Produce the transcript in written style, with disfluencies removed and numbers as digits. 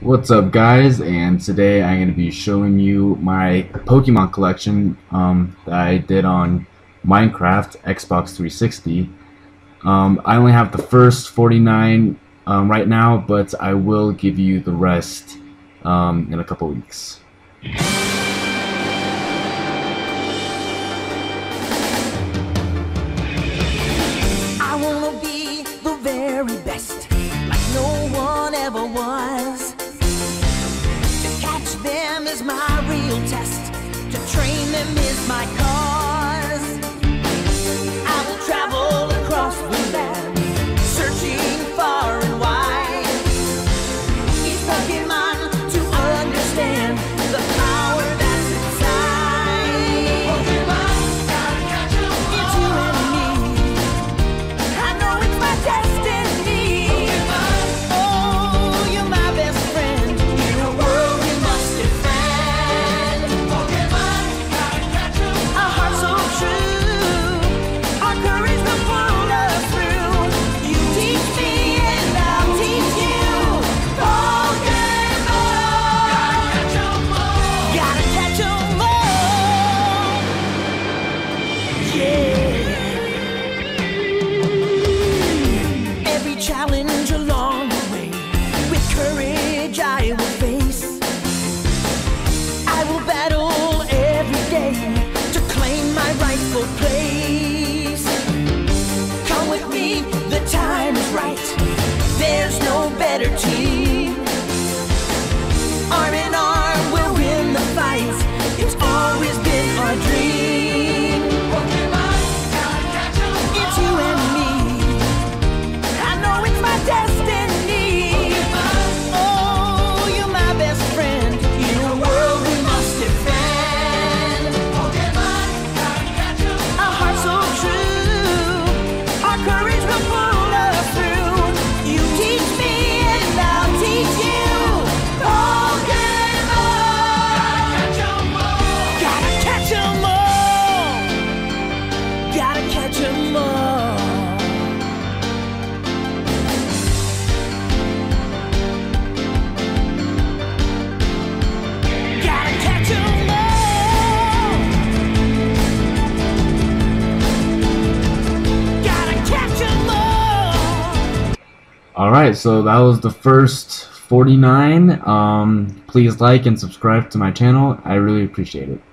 What's up guys, and today I'm going to be showing you my Pokemon collection that I did on Minecraft Xbox 360. I only have the first 49 right now, but I will give you the rest in a couple weeks. I want to be the very best, like no one ever was. Them is my real test, to train them is my cause. I will travel across the land, searching far and wide. Each Pokemon to understand the power that's inside. Pokemon, gotta catch 'em all. It's you and me, I know it's my destiny. Pokemon, oh, you're my best friend. In a world challenge along the way, with courage I will face. I will battle every day to claim my rightful place. Come with me, the time is right, there's no better team. Arm in arm we'll win the fight, it's always been our dream. Pokemon, gotta catch 'em all. It's you and me, I know it's my destiny. Pokemon, oh, you're my best friend. In a world we must defend. Pokemon, gotta catch 'em all. A heart so true, our courage will pull us through. You teach me and I'll teach you. Pokemon, gotta catch 'em all. Gotta catch 'em all. Alright, so that was the first 49. Please like and subscribe to my channel. I really appreciate it.